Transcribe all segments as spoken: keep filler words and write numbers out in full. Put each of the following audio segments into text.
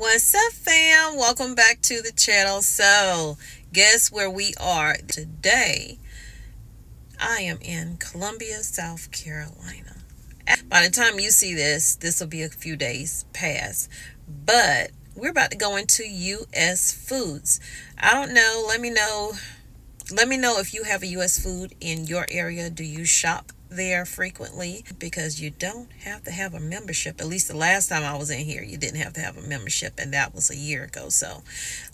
What's up, fam? Welcome back to the channel. So guess where we are today? I am in Columbia, South Carolina. By the time you see this, this will be a few days past, but we're about to go into U S Foods. I don't know. Let me know. Let me know if you have a U S Food in your area. Do you shop there frequently? Because you don't have to have a membership. At least the last time I was in here, you didn't have to have a membership, and that was a year ago. So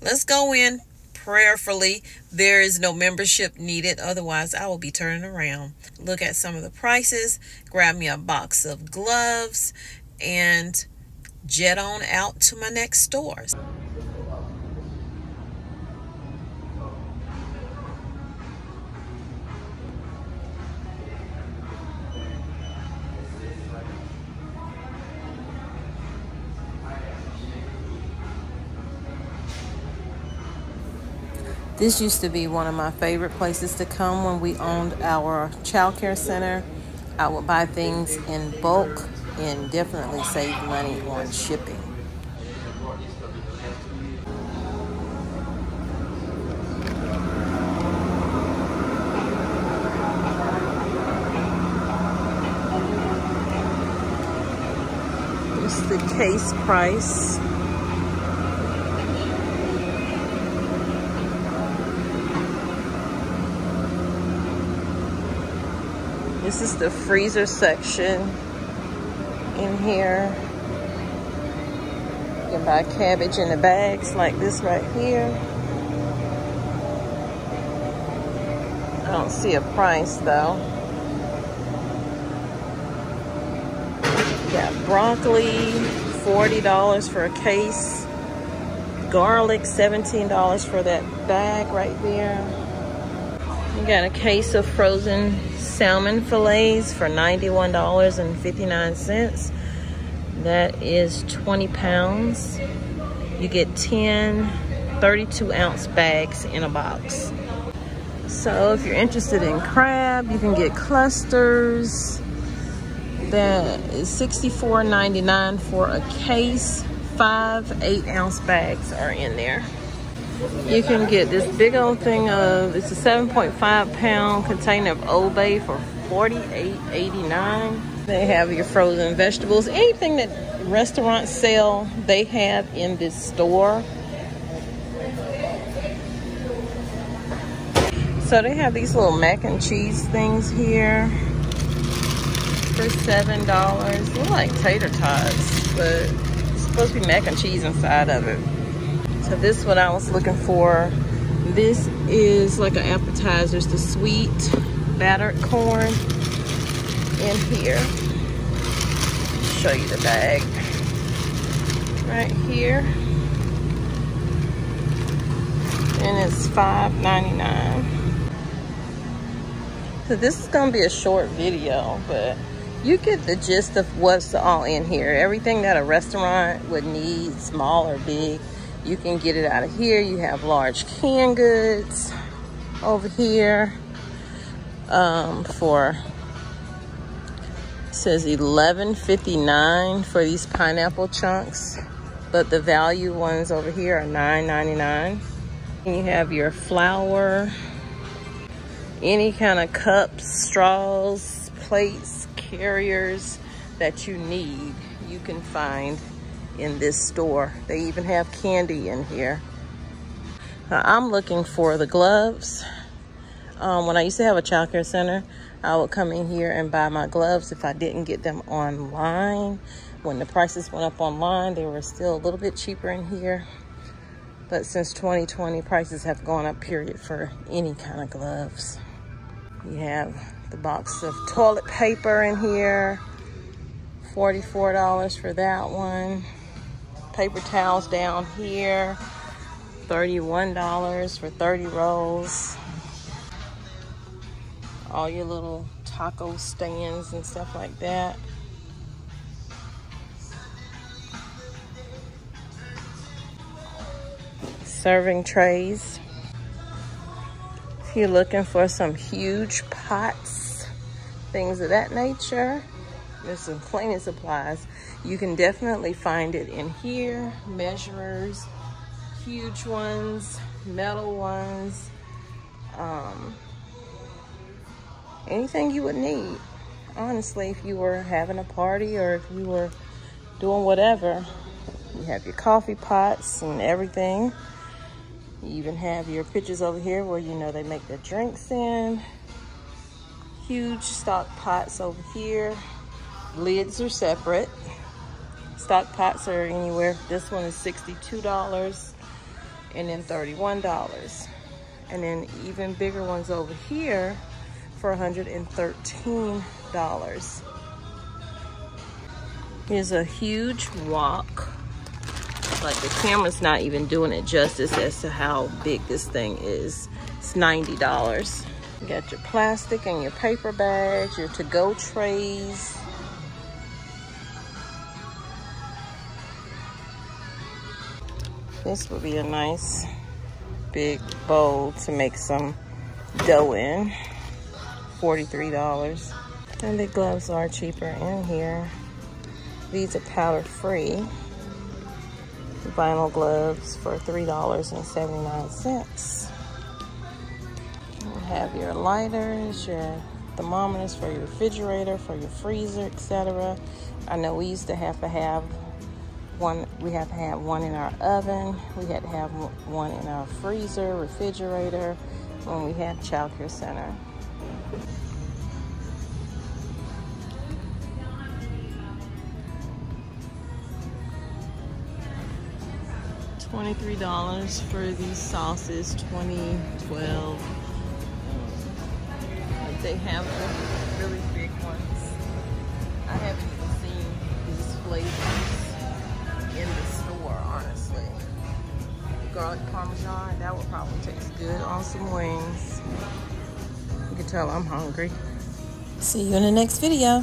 let's go in prayerfully. There is no membership needed, otherwise I will be turning around. Look at some of the prices, grab me a box of gloves, and jet on out to my next stores. This used to be one of my favorite places to come when we owned our child care center. I would buy things in bulk and definitely save money on shipping. This is the case price. This is the freezer section in here. You can buy cabbage in the bags like this right here. I don't see a price though. You got broccoli, forty dollars for a case. Garlic, seventeen dollars for that bag right there. You got a case of frozen salmon fillets for ninety-one dollars and fifty-nine cents. That is twenty pounds. You get ten thirty-two ounce bags in a box. So if you're interested in crab, you can get clusters. That is sixty-four ninety-nine for a case. Five eight ounce bags are in there. You can get this big old thing of, it's a seven point five pound container of Old Bay for forty-eight eighty-nine. They have your frozen vegetables. Anything that restaurants sell, they have in this store. So they have these little mac and cheese things here for seven dollars. They're like tater tots, but it's supposed to be mac and cheese inside of it. So this is what I was looking for. This is like an appetizer. It's the sweet battered corn in here. Show you the bag right here. And it's five ninety-nine. So this is gonna be a short video, but you get the gist of what's all in here. Everything that a restaurant would need, small or big. You can get it out of here. You have large canned goods over here um, for, it says eleven fifty-nine for these pineapple chunks, but the value ones over here are nine ninety-nine. You have your flour, any kind of cups, straws, plates, carriers that you need, you can find in this store. They even have candy in here. Now, I'm looking for the gloves. Um, when I used to have a child care center, I would come in here and buy my gloves if I didn't get them online. When the prices went up online, they were still a little bit cheaper in here. But since twenty twenty, prices have gone up, period, for any kind of gloves. You have the box of toilet paper in here. forty-four dollars for that one. Paper towels down here, thirty-one dollars for thirty rolls. All your little taco stands and stuff like that. Serving trays. If you're looking for some huge pots, things of that nature, There's some cleaning supplies. You can definitely find it in here. Measurers, huge ones, metal ones, um, anything you would need. Honestly, if you were having a party or if you were doing whatever, you have your coffee pots and everything. You even have your pitchers over here where you know they make their drinks in. Huge stock pots over here. Lids are separate. Stock pots are anywhere. This one is sixty-two dollars and then thirty-one dollars. And then even bigger ones over here for one hundred thirteen dollars. Here's a huge wok. Like the camera's not even doing it justice as to how big this thing is. It's ninety dollars. You got your plastic and your paper bags, your to-go trays. This would be a nice big bowl to make some dough in. forty-three dollars. And the gloves are cheaper in here. These are powder free. Vinyl gloves for three dollars and seventy-nine cents. You have your lighters, your thermometers for your refrigerator, for your freezer, et cetera. I know we used to have to have one, we have to have one in our oven. We had to have one in our freezer, refrigerator, when we had childcare center. twenty-three dollars for these sauces, twenty, twelve. But they have the really big ones. I haven't even seen these flavors in the store, honestly. Garlic parmesan, that would probably taste good on some wings. You can tell I'm hungry. See you in the next video.